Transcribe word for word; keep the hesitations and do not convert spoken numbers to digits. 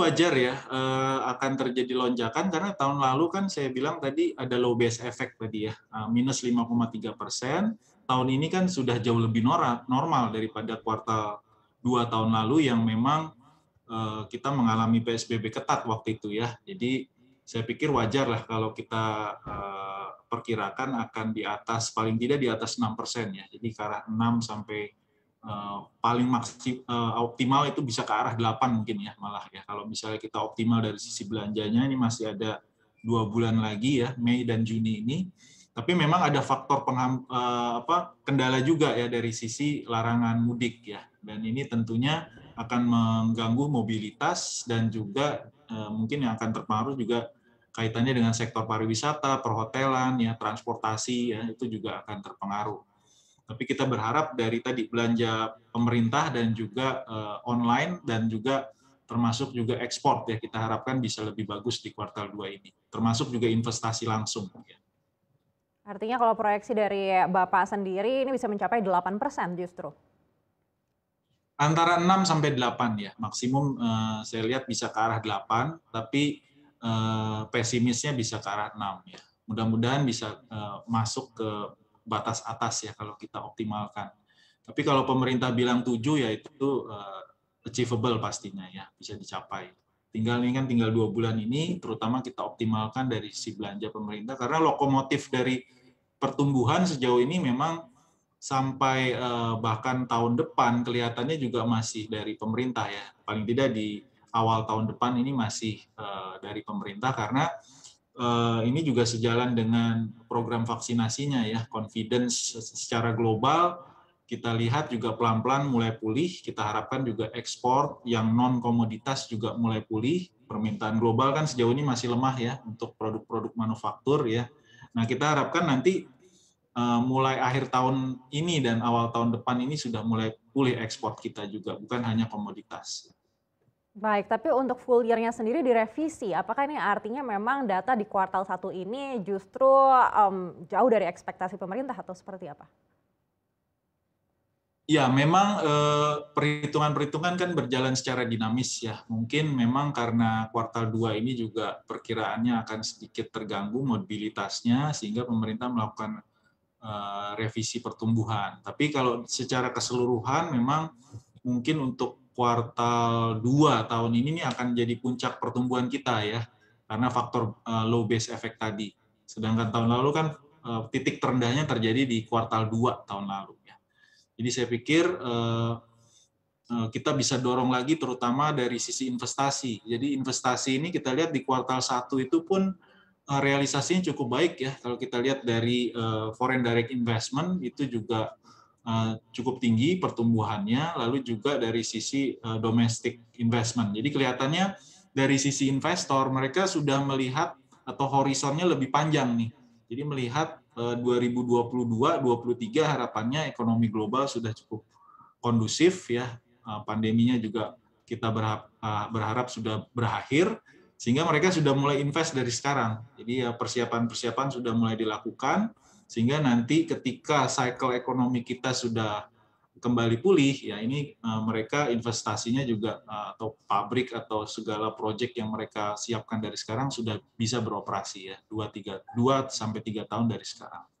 wajar ya akan terjadi lonjakan karena tahun lalu kan saya bilang tadi ada low base effect tadi ya, minus lima koma tiga persen. Tahun ini kan sudah jauh lebih normal daripada kuartal dua tahun lalu yang memang kita mengalami P S B B ketat waktu itu ya. Jadi saya pikir wajar lah kalau kita perkirakan akan di atas, paling tidak di atas enam persen ya. Jadi ke arah enam sampai Uh, paling maksimal uh, optimal itu bisa ke arah delapan mungkin ya, malah ya kalau misalnya kita optimal dari sisi belanjanya. Ini masih ada dua bulan lagi ya, Mei dan Juni ini, tapi memang ada faktor pengham, uh, apa kendala juga ya dari sisi larangan mudik ya, dan ini tentunya akan mengganggu mobilitas dan juga uh, mungkin yang akan terpengaruh juga kaitannya dengan sektor pariwisata, perhotelan ya, transportasi ya, itu juga akan terpengaruh. Tapi kita berharap dari tadi belanja pemerintah dan juga uh, online dan juga termasuk juga ekspor ya, kita harapkan bisa lebih bagus di kuartal dua ini. Termasuk juga investasi langsung. Ya. Artinya kalau proyeksi dari Bapak sendiri ini bisa mencapai delapan persen justru? Antara enam sampai delapan ya. Maksimum uh, saya lihat bisa ke arah delapan, tapi uh, pesimisnya bisa ke arah enam ya. Mudah-mudahan bisa uh, masuk ke batas atas ya kalau kita optimalkan. Tapi kalau pemerintah bilang tujuh ya itu uh, achievable pastinya ya, bisa dicapai. Tinggal ini kan tinggal dua bulan ini, terutama kita optimalkan dari sisi belanja pemerintah karena lokomotif dari pertumbuhan sejauh ini memang sampai uh, bahkan tahun depan kelihatannya juga masih dari pemerintah ya. Paling tidak di awal tahun depan ini masih uh, dari pemerintah karena Uh, ini juga sejalan dengan program vaksinasinya ya, confidence secara global, kita lihat juga pelan-pelan mulai pulih, kita harapkan juga ekspor yang non-komoditas juga mulai pulih, permintaan global kan sejauh ini masih lemah ya, untuk produk-produk manufaktur ya. Nah kita harapkan nanti uh, mulai akhir tahun ini dan awal tahun depan ini sudah mulai pulih ekspor kita juga, bukan hanya komoditas. Baik, tapi untuk full year-nya sendiri direvisi, apakah ini artinya memang data di kuartal satu ini justru um, jauh dari ekspektasi pemerintah atau seperti apa? Ya, memang perhitungan-perhitungan eh, kan berjalan secara dinamis ya. Mungkin memang karena kuartal dua ini juga perkiraannya akan sedikit terganggu mobilitasnya, sehingga pemerintah melakukan eh, revisi pertumbuhan. Tapi kalau secara keseluruhan memang mungkin untuk kuartal dua tahun ini akan jadi puncak pertumbuhan kita ya, karena faktor low base effect tadi. Sedangkan tahun lalu kan titik terendahnya terjadi di kuartal dua tahun lalu. Jadi saya pikir kita bisa dorong lagi terutama dari sisi investasi. Jadi investasi ini kita lihat di kuartal satu itu pun realisasinya cukup baik ya. Kalau kita lihat dari foreign direct investment itu juga cukup tinggi pertumbuhannya, lalu juga dari sisi domestic investment. Jadi kelihatannya dari sisi investor mereka sudah melihat atau horizonnya lebih panjang nih. Jadi melihat dua ribu dua puluh dua dua ribu dua puluh tiga harapannya ekonomi global sudah cukup kondusif ya. Pandeminya juga kita berharap, berharap sudah berakhir sehingga mereka sudah mulai invest dari sekarang. Jadi ya persiapan-persiapan sudah mulai dilakukan. Sehingga nanti ketika cycle ekonomi kita sudah kembali pulih, ya ini uh, mereka investasinya juga uh, atau pabrik atau segala proyek yang mereka siapkan dari sekarang sudah bisa beroperasi ya dua sampai tiga tahun dari sekarang.